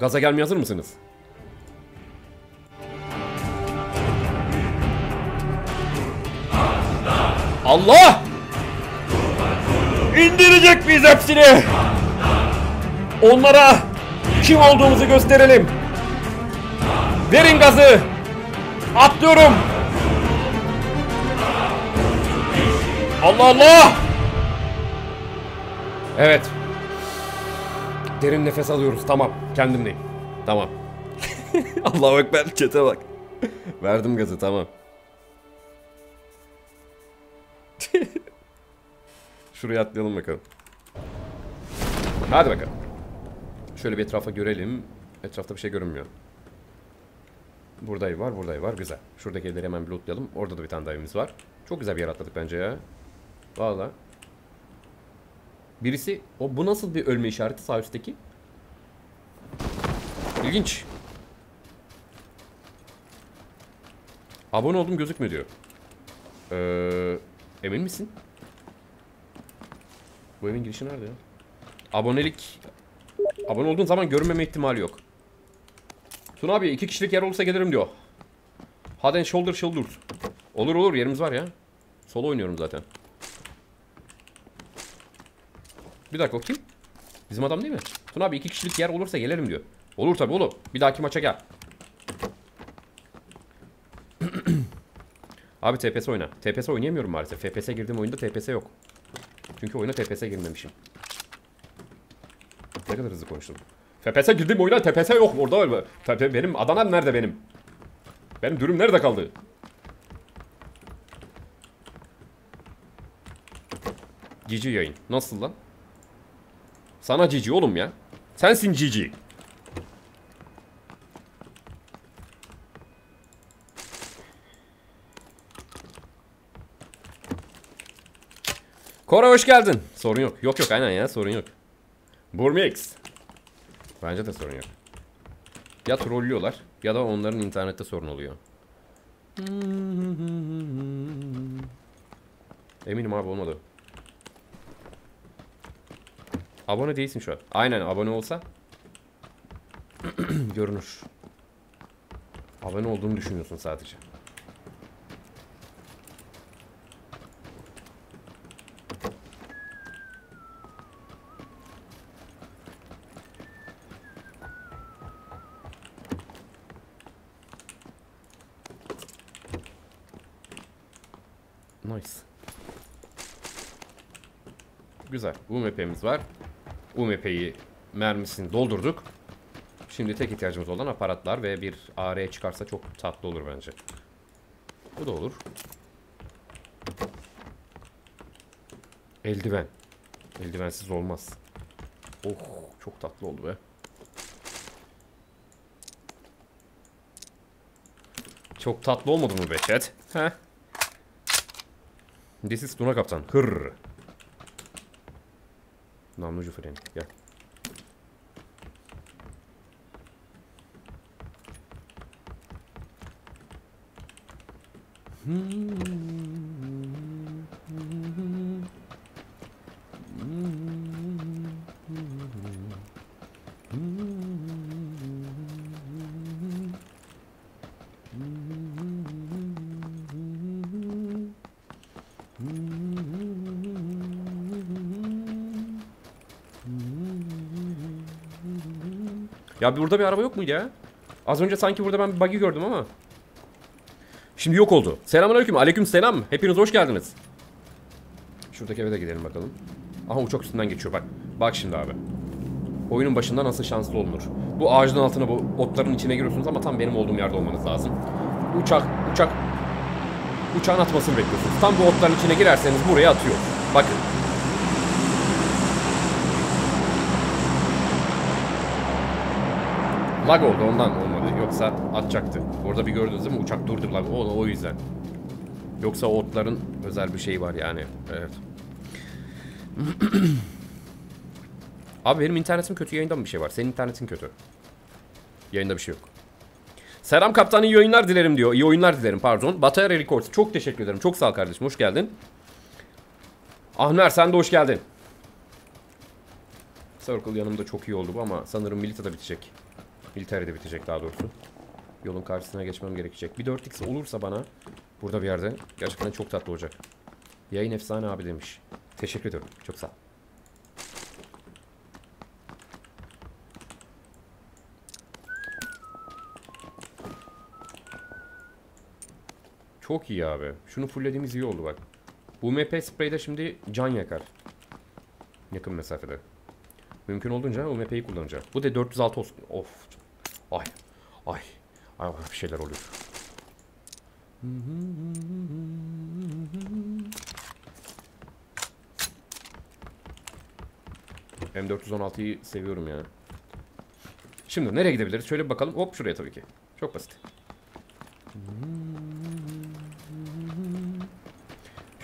Gaza gelmeye hazır mısınız? Allah! İndirecek biz hepsini! Onlara kim olduğumuzu gösterelim. Verin gazı! Atlıyorum! Allah Allah! Evet. Derin nefes alıyoruz. Tamam. Kendimdeyim. Tamam. Allah'a bak, ben çete bak. Verdim gazı, tamam. Şuraya atlayalım bakalım. Hadi bakalım. Şöyle bir etrafa görelim. Etrafta bir şey görünmüyor. Burada ev var, burada ev var. Güzel. Şuradaki evleri hemen lootlayalım. Orada da bir tane daha evimiz var. Çok güzel bir yer atladık bence ya. Valla. Birisi... O, bu nasıl bir ölme işareti sağ üstteki? İlginç. Abone oldum gözükmüyor diyor. Emin misin? Bu evin girişi nerede ya? Abonelik... Abone olduğun zaman görünmeme ihtimali yok. Tuna abi 2 kişilik yer olursa gelirim diyor. Hadi and shoulder. Olur olur, yerimiz var ya. Solo oynuyorum zaten. Bir dakika, o kim? Bizim adam değil mi? Tuna abi 2 kişilik yer olursa gelirim diyor. Olur tabi oğlum. Bir dahaki maça gel. Abi TPS oyna. TPS oynayamıyorum maalesef. FPS'e girdiğim oyunda TPS yok. Çünkü oyuna TPS'e girmemişim. Ne kadar hızlı konuştum. TPS'e girdiğim oyuna TPS yok. Orada öyle. Benim Adana'm nerede benim? Benim dürüm nerede kaldı? Cici yayın. Nasıl lan? Sana cici oğlum ya. Sensin cici. Koray hoş geldin. Sorun yok. Yok yok, aynen ya, sorun yok. Burmix. Bence de sorun yok. Ya trollüyorlar ya da onların internette sorun oluyor. Eminim abi olmadı. Abone değilsin şu an. Aynen, abone olsa görünür. Abone olduğunu düşünüyorsun sadece. Nice. Güzel. UMP'miz var. UMP'yi, mermisini doldurduk. Şimdi tek ihtiyacımız olan aparatlar ve bir AR çıkarsa çok tatlı olur bence. Bu da olur. Eldiven. Eldivensiz olmaz. Oh, çok tatlı oldu be. Çok tatlı olmadı mı Beşet? Heh. This is Duna Kaptan. Hırr. Namlucu freni. Gel. Ya burada bir araba yok muydu ya? Az önce sanki burada ben bir buggy gördüm ama. Şimdi yok oldu. Selamünaleyküm. Aleykümselam. Hepiniz hoş geldiniz. Şuradaki eve de gidelim bakalım. Aha, uçak üstünden geçiyor bak. Bak şimdi abi. Oyunun başında nasıl şanslı olunur? Bu ağacın altına, bu otların içine giriyorsunuz ama tam benim olduğum yerde olmanız lazım. Uçağın atmasını bekliyorsunuz. Tam bu otların içine girerseniz buraya atıyor. Bakın. Lag oldu, ondan olmadı. Yoksa atacaktı. Orada bir gördünüz değil mi? Uçak durdu lag. O yüzden. Yoksa otların özel bir şeyi var yani. Evet. Abi benim internetim kötü, yayında mı bir şey var? Senin internetin kötü. Yayında bir şey yok. Selam kaptan, iyi oyunlar dilerim diyor. İyi oyunlar dilerim, pardon. Batarya Records. Çok teşekkür ederim. Çok sağ ol kardeşim. Hoş geldin. Ahmet sen de hoş geldin. Circle yanımda çok iyi oldu bu ama sanırım milita da bitecek. Military'de bitecek daha doğrusu. Yolun karşısına geçmem gerekecek. Bir 4x olursa bana burada bir yerde gerçekten çok tatlı olacak. Yayın efsane abi demiş. Teşekkür ederim. Çok sağ ol. Çok iyi abi. Şunu fullediğimiz iyi oldu bak. Bu UMP spreyde şimdi can yakar. Yakın mesafede. Mümkün olduğunca UMP'yi kullanacağım. Bu da 406 olsun. Of. Ay. Ay. Ay bir şeyler oluyor. M416'yı seviyorum ya. Şimdi nereye gidebiliriz? Şöyle bir bakalım. Hop şuraya tabii ki. Çok basit.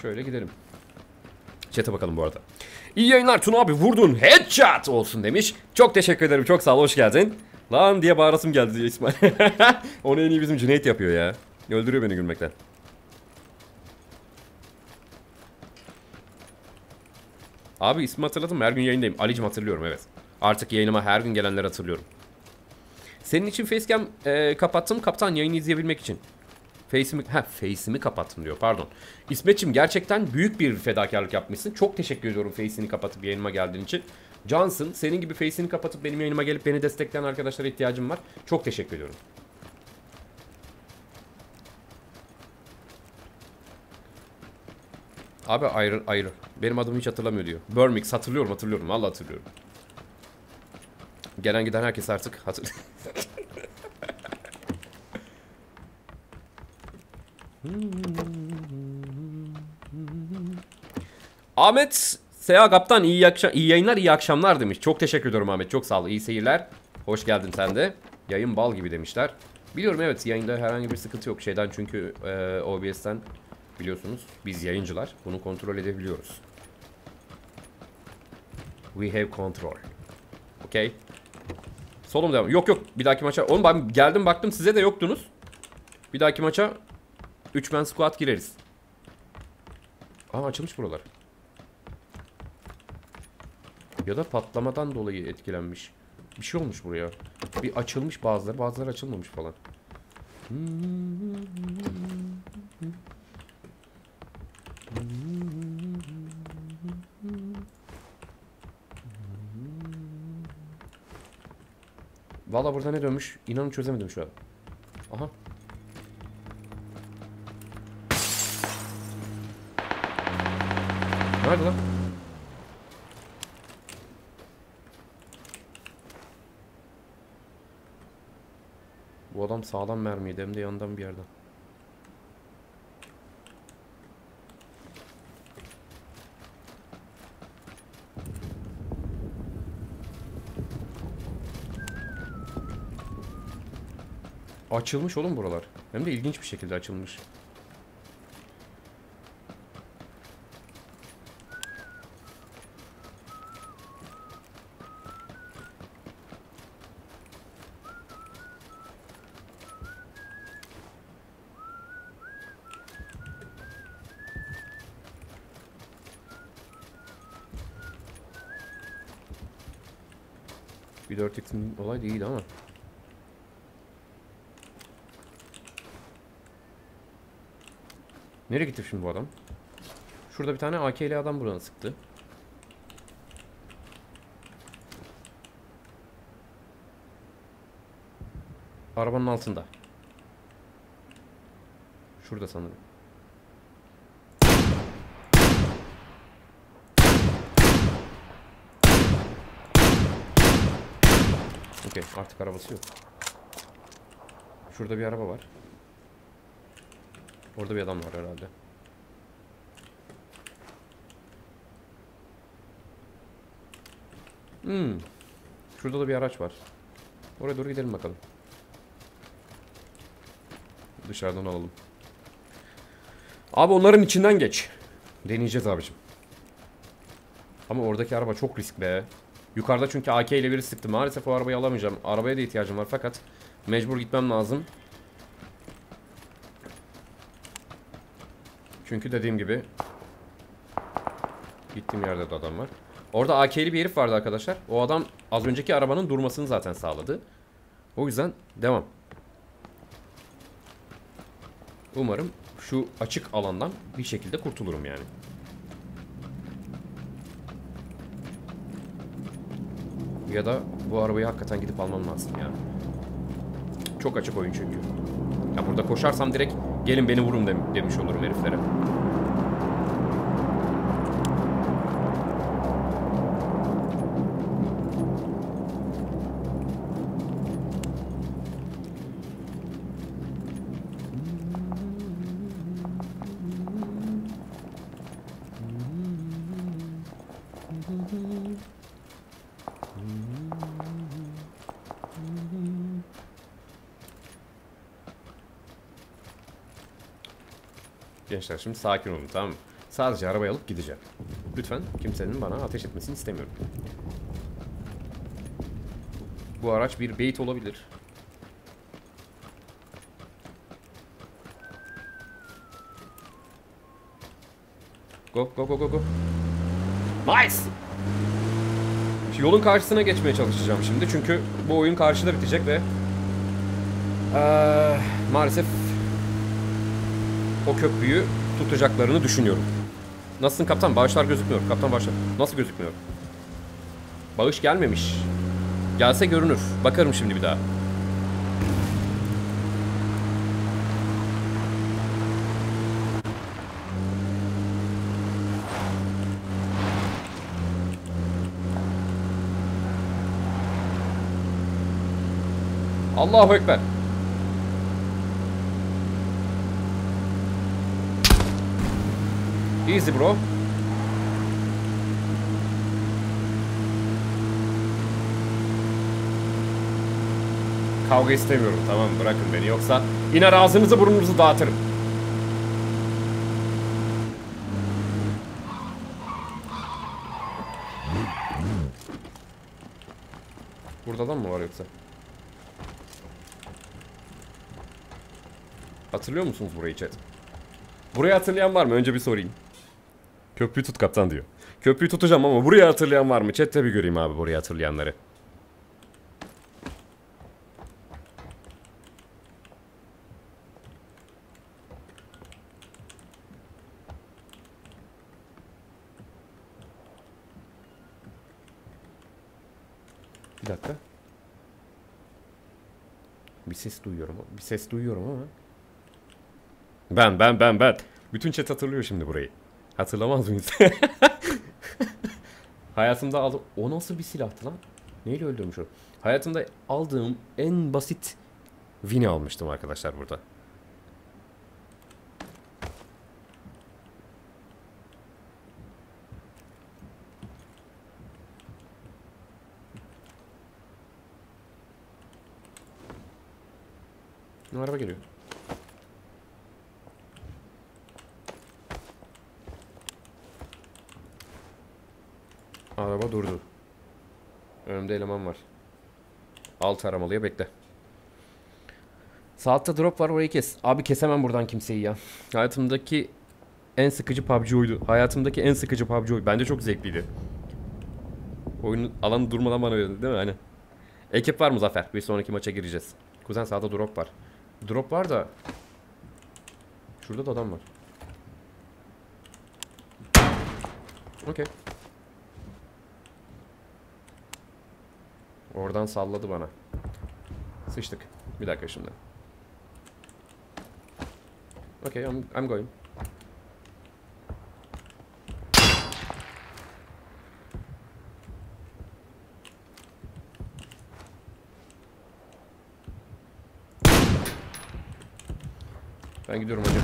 Şöyle gidelim. Chat'e bakalım bu arada. İyi yayınlar Tuna abi, vurdun headshot olsun demiş. Çok teşekkür ederim, çok sağ ol, hoş geldin. Lan diye bağırasım geldi diye İsmail. Onu en iyi bizim Cüneyt yapıyor ya. Öldürüyor beni gülmekten. Abi ismi hatırladım mı? Her gün yayındayım. Ali'cim hatırlıyorum evet. Artık yayınıma her gün gelenleri hatırlıyorum. Senin için facecam kapattım kaptan, yayını izleyebilmek için. Face'imi kapattım diyor pardon. İsmetçim gerçekten büyük bir fedakarlık yapmışsın. Çok teşekkür ediyorum face'ini kapatıp yayınıma geldiğin için. Johnson, senin gibi face'ini kapatıp benim yayınıma gelip beni destekleyen arkadaşlara ihtiyacım var. Çok teşekkür ediyorum. Abi ayrı. Benim adımı hiç hatırlamıyor diyor. Burmix hatırlıyorum. Vallahi hatırlıyorum. Gelen giden herkes artık hatırlıyor. Ahmet Seha Kaptan iyi yayınlar iyi akşamlar demiş. Çok teşekkür ediyorum Ahmet, çok sağ ol, iyi seyirler. Hoş geldin sen de. Yayın bal gibi demişler. Biliyorum evet, yayında herhangi bir sıkıntı yok şeyden çünkü OBS'ten biliyorsunuz biz yayıncılar bunu kontrol edebiliyoruz. We have control. Okay. Solum devam. Yok bir dahaki maça. Oğlum ben geldim baktım size de yoktunuz. Bir dahaki maça 3 man squat gireriz. Aa açılmış buralar. Ya da patlamadan dolayı etkilenmiş. Bir şey olmuş buraya. Bir açılmış bazıları açılmamış falan. Valla burada ne dönmüş? İnanın çözemedim şu an. Aha. Nerede lan? Bu adam sağdan mermi yedi hem de yandan bir yerden. Açılmış oğlum buralar. Hem de ilginç bir şekilde açılmış. Bir 4x'in olay değildi ama. Nereye gitti şimdi bu adam? Şurada bir tane AK'li adam buradan sıktı. Arabanın altında. Şurada sanırım. Okey, artık arabası yok. Şurada bir araba var. Orada bir adam var herhalde. Şurada da bir araç var. Oraya doğru gidelim bakalım. Dışarıdan alalım. Abi onların içinden geç. Deneyeceğiz abicim. Ama oradaki araba çok risk be. Yukarıda çünkü AK ile biri sıktı. Maalesef o arabayı alamayacağım. Arabaya da ihtiyacım var fakat mecbur gitmem lazım. Çünkü dediğim gibi gittiğim yerde de adam var. Orada AK'li bir herif vardı arkadaşlar. O adam az önceki arabanın durmasını zaten sağladı. O yüzden devam. Umarım şu açık alandan bir şekilde kurtulurum yani. Ya da bu arabayı hakikaten gidip almam lazım yani. Çok açık oyun çünkü. Ya burada koşarsam direkt gelin beni vurun demiş olurum heriflere. Gençler şimdi sakin olun, tamam mı? Sadece arabayı alıp gideceğim. Lütfen kimsenin bana ateş etmesini istemiyorum. Bu araç bir bait olabilir. Go go go go go. Nice! Şimdi yolun karşısına geçmeye çalışacağım şimdi. Çünkü bu oyun karşıda bitecek ve maalesef o köprüyü tutacaklarını düşünüyorum. Nasılsın kaptan? Bağışlar gözükmüyor. Kaptan bağışlar. Nasıl gözükmüyor? Bağış gelmemiş. Gelse görünür. Bakarım şimdi bir daha. Allahu Ekber. Easy bro. Kavga istemiyorum, tamam, bırakın beni, yoksa yine ağzınızı burnunuzu dağıtırım. Burada adam mı var yoksa? Hatırlıyor musunuz burayı chat? Burayı hatırlayan var mı? Önce bir sorayım. Köprüyü tut kaptan diyor. Köprüyü tutacağım ama buraya hatırlayan var mı? Chat'te bir göreyim abi buraya hatırlayanları. Bir dakika. Bir ses duyuyorum. Bir ses duyuyorum ama. Ben. Bütün chat hatırlıyor şimdi burayı. Hatırlamaz mıyız? Hayatımda aldım... O nasıl bir silahtı lan? Neyle öldürmüş o? Hayatımda aldığım en basit Vini almıştım arkadaşlar burada. Araba geliyor. Araba durdu. Önümde eleman var. Alt aramalıya bekle. Saatte drop var, orayı kes. Abi kesemem buradan kimseyi ya. Hayatımdaki en sıkıcı PUBG oydu. Hayatımdaki en sıkıcı PUBG oydu. Bence çok zevkliydi. Oyunun alanı durmadan bana verildi değil mi? Hani. Ekip var Muzaffer. Bir sonraki maça gireceğiz. Kuzen sağda drop var. Drop var da. Şurada da adam var. Okey. Oradan salladı bana. Sıçtık. Bir dakika şimdi. Okay, I'm going. Ben gidiyorum hocam.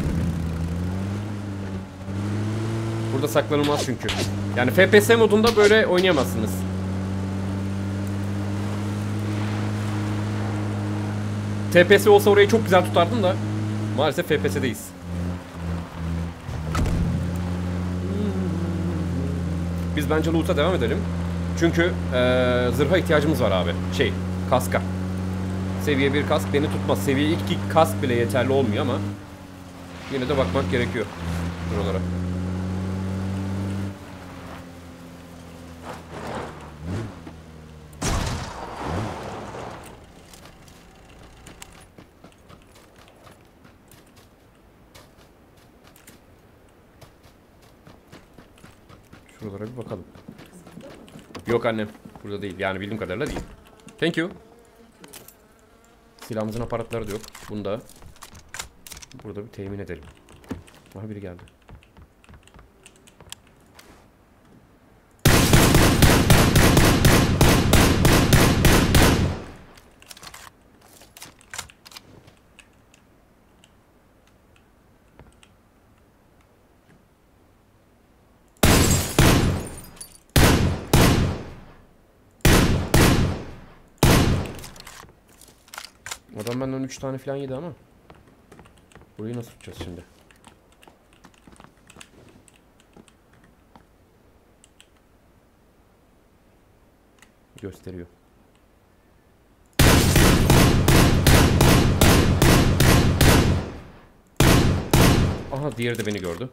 Burada saklanılmaz çünkü. Yani FPS modunda böyle oynayamazsınız. FPS olsa orayı çok güzel tutardım da maalesef FPS'deyiz. Biz bence loot'a devam edelim. Çünkü zırha ihtiyacımız var abi. Şey, kaska. Seviye 1 kask beni tutmaz. Seviye 2 kask bile yeterli olmuyor ama yine de bakmak gerekiyor buralara. konuşmuyorlar, bir bakalım. Yok annem, burada değil. Yani bildiğim kadarıyla değil. Thank you. Silahımızın aparatları da yok. Bunu da burada bir temin edelim. Aha, biri geldi. Adam benden 3 tane falan yedi ama burayı nasıl tutacağız şimdi? Gösteriyor. Aha, diğeri de beni gördü.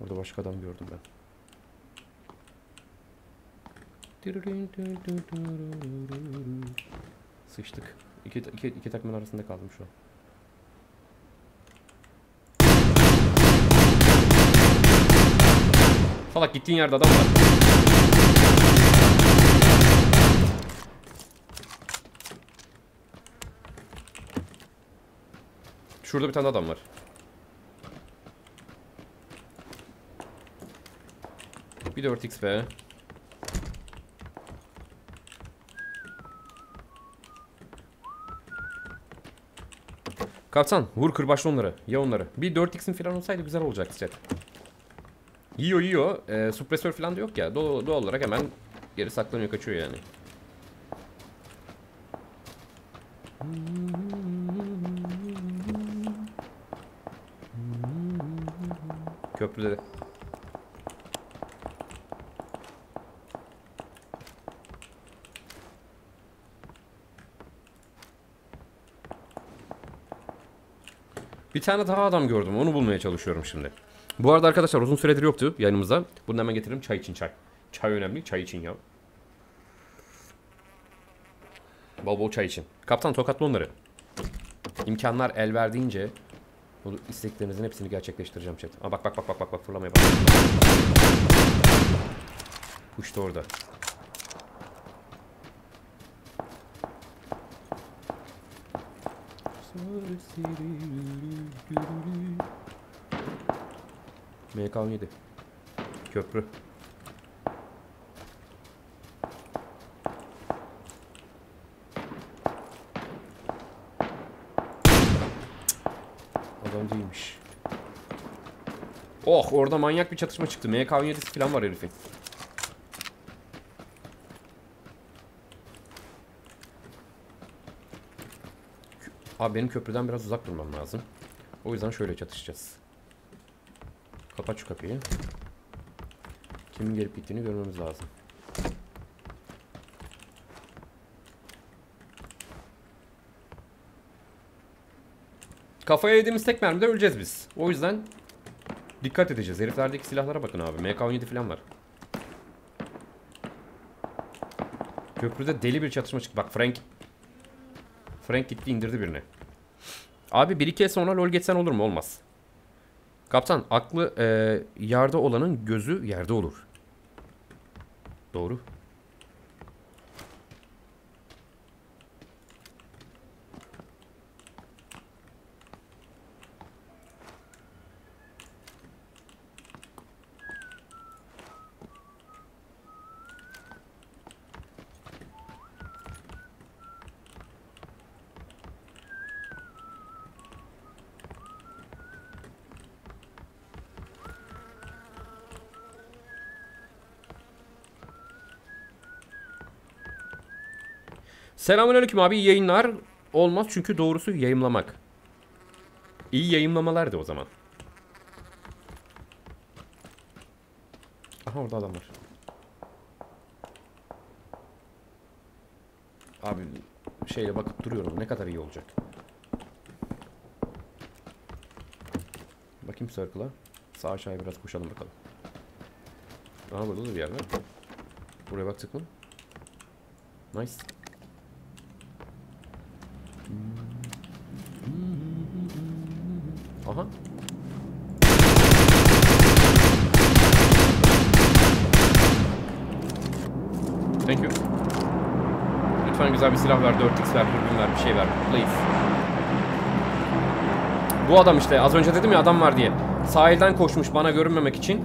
Orada başka adam gördüm ben. Sıçtık. İki takımın arasında kaldım şu an. Salak, gittiğin yerde adam var. Şurada bir tane adam var. Bir 4x be. Kaptan, vur kırbaçlı onları. Ya onları. Bir 4x'in falan olsaydı güzel olacaktı chat. Yiyor. Supresör falan da yok ya. Doğal olarak hemen geri saklanıyor, kaçıyor yani. Köprüde de. Bir tane daha adam gördüm. Onu bulmaya çalışıyorum şimdi. Bu arada arkadaşlar uzun süredir yoktu yanımızda. Bunu hemen getiririm. Çay için çay. Çay önemli. Çay için ya. Bol bol çay için. Kaptan, tokatla onları. İmkanlar el verdiğince bu isteklerinizin hepsini gerçekleştireceğim chat. Aa, bak fırlamaya bak. Kuş da orada. MK17 köprü. Adam değilmiş. Oh, orada manyak bir çatışma çıktı. MK17'si falan var herifin. Abi benim köprüden biraz uzak durmam lazım. O yüzden şöyle çatışacağız. Kapat şu kapıyı. Kimin gelip gittiğini görmemiz lazım. Kafaya yediğimiz tek mermide öleceğiz biz. O yüzden dikkat edeceğiz. Heriflerdeki silahlara bakın abi. MK17 falan var. Köprüde deli bir çatışma çıktı. Bak, Frank gitti, indirdi birini. Abi 1-2 sonra lol geçsen olur mu? Olmaz. Kaptan, aklı yerde olanın gözü yerde olur. Doğru. Selamünaleyküm abi, iyi yayınlar. Olmaz çünkü doğrusu yayımlamak. İyi yayımlamalar da o zaman. Aha, orada adam var. Abi şeyle bakıp duruyorum, ne kadar iyi olacak. Bakayım circle'a. Sağ aşağıya biraz koşalım bakalım. Aha, burada da bir yer var. Buraya baktık mı? Nice. Aha. Thank you. Lütfen güzel bir silah ver, 4x ver, dürbün ver, bir şey ver. Please. Bu adam işte, az önce dedim ya adam var diye. Sahilden koşmuş bana görünmemek için.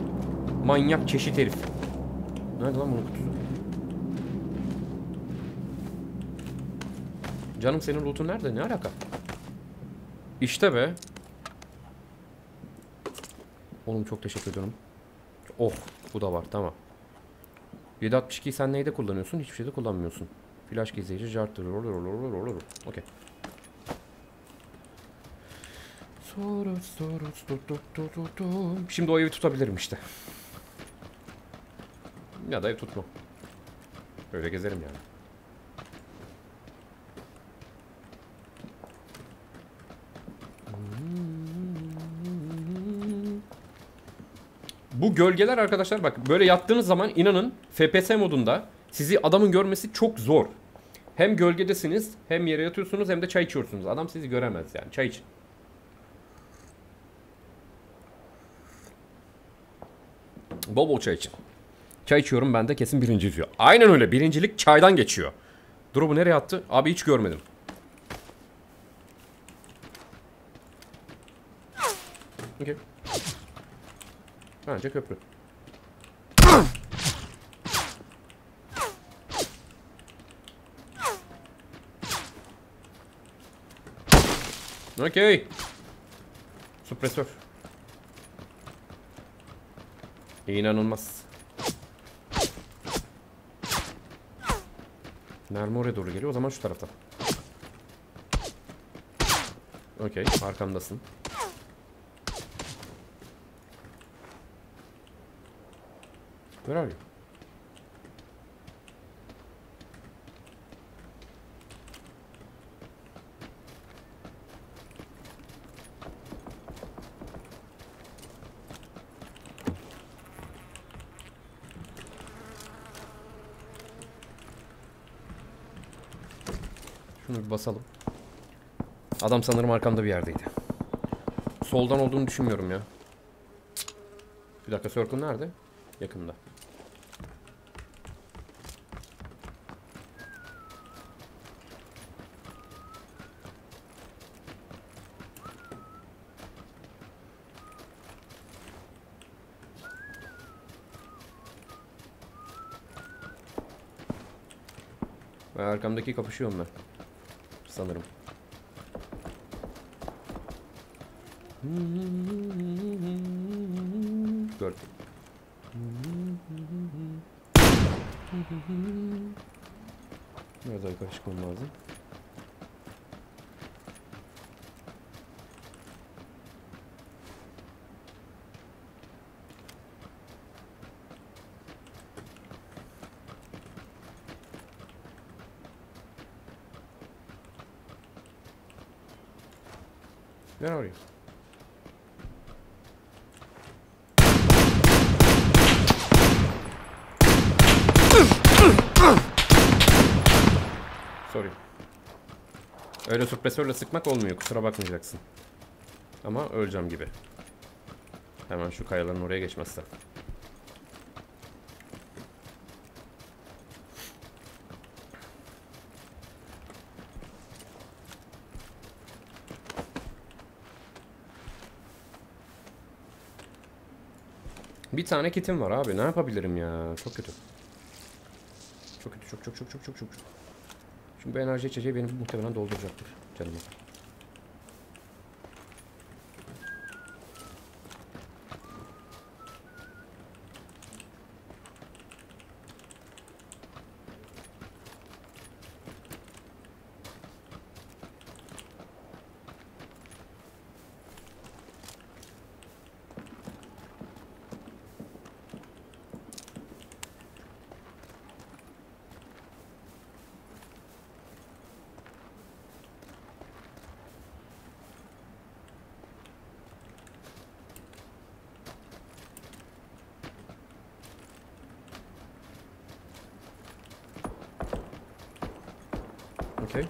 Manyak çeşit herif. Nerede lan bunun kutusu? Canım senin loot'un nerede? Ne alaka? İşte be. Oğlum çok teşekkür ediyorum. Oh, bu da var, tamam. 7.62'yi sen neyde kullanıyorsun? Hiçbir şeyde kullanmıyorsun. Flash gezici, jartır, olur. Okey. Şimdi o evi tutabilirim işte. Ya da ev tutma. Öyle gezerim yani. Bu gölgeler arkadaşlar bak böyle yattığınız zaman inanın FPS modunda sizi adamın görmesi çok zor. Hem gölgedesiniz hem yere yatıyorsunuz hem de çay içiyorsunuz. Adam sizi göremez yani, çay için. Bol bol çay için. Çay içiyorum ben de, kesin birinci diyor. Aynen öyle, birincilik çaydan geçiyor. Dur, bu nereye attı? Abi hiç görmedim. Okay. Bence köprü. Okay. Supresör. İnanılmaz. Mermi oraya doğru geliyor. O zaman şu tarafta. Okay, arkamdasın. Where are you? Şunu bir basalım. Adam sanırım arkamda bir yerdeydi. Soldan olduğunu düşünmüyorum ya. Bir dakika, circle nerede? Yakında. Arkamdaki kapışıyor onlar. Sanırım. Gördüm. Nerede arkadaş konu lazım? Where are you? Sorry. Öyle supresörle sıkmak olmuyor, kusura bakmayacaksın. Ama öleceğim gibi. Hemen şu kayaların oraya geçmezse. Bir tane kitim var abi. Ne yapabilirim ya? Çok kötü. Çok kötü. Çok. Şimdi bu enerji içeceği beni muhtemelen dolduracaktır. Canım. Okay.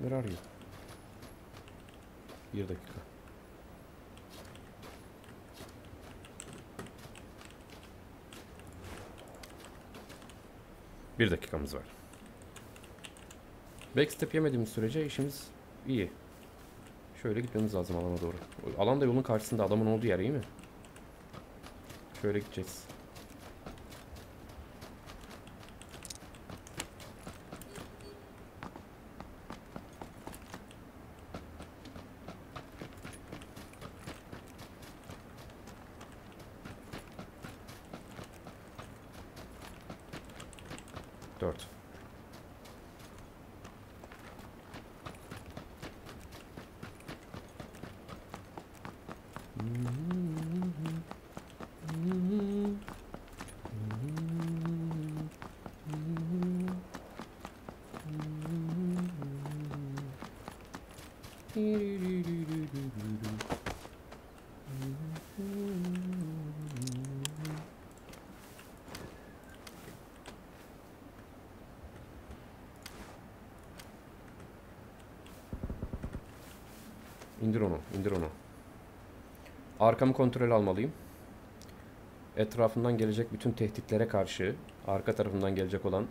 Where are you? Bir dakika. Bir dakikamız var. Backstep yemediğimiz sürece işimiz iyi. Şöyle gitmemiz lazım alana doğru. Alan da yolun karşısında, adamın olduğu yer iyi mi? Şöyle gideceğiz. İndir onu, indir onu. Arkamı kontrol almalıyım. Etrafından gelecek bütün tehditlere karşı arka tarafından gelecek olan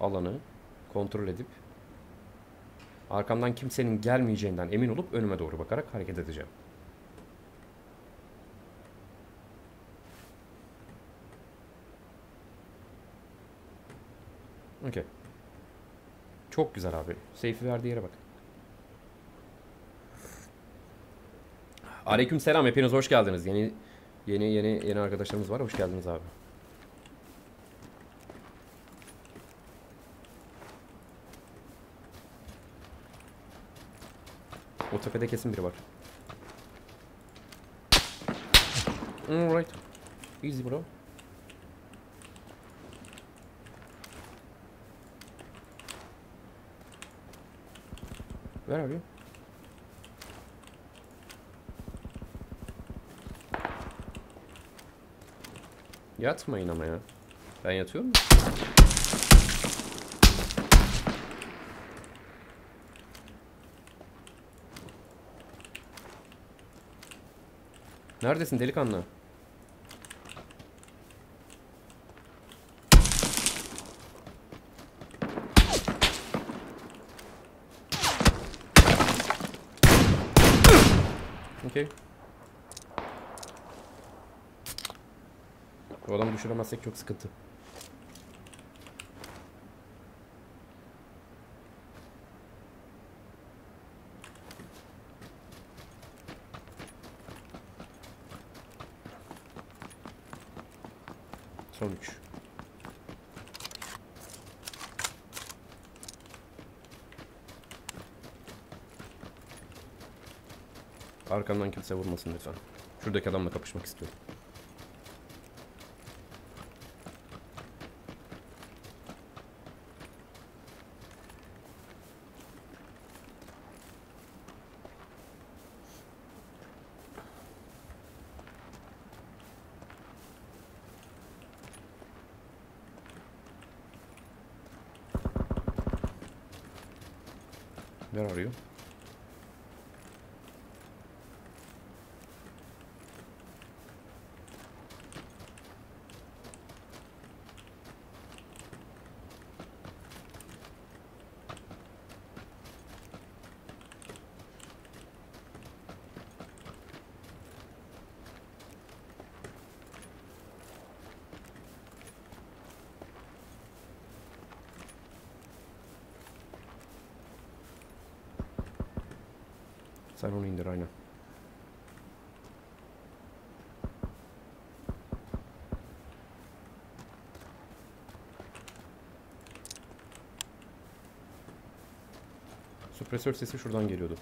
alanı kontrol edip arkamdan kimsenin gelmeyeceğinden emin olup önüme doğru bakarak hareket edeceğim. Okey. Çok güzel abi. Seyfi verdiği yere bak. Aleykümselam, hepiniz hoş geldiniz. Yeni arkadaşlarımız var. Hoş geldiniz abi. O tepede kesin biri var. Alright. Easy bro. Where are you? Yatmayın ama ya. Ben yatıyorum. Neredesin delikanlı? Okay. O adamı düşüremezsek çok sıkıntı. Son 3. Arkamdan kimse vurmasın lütfen. Şuradaki adamla kapışmak istiyorum. Where are you? Sen onu indir, aynen. Supresör sesi şuradan geliyordu.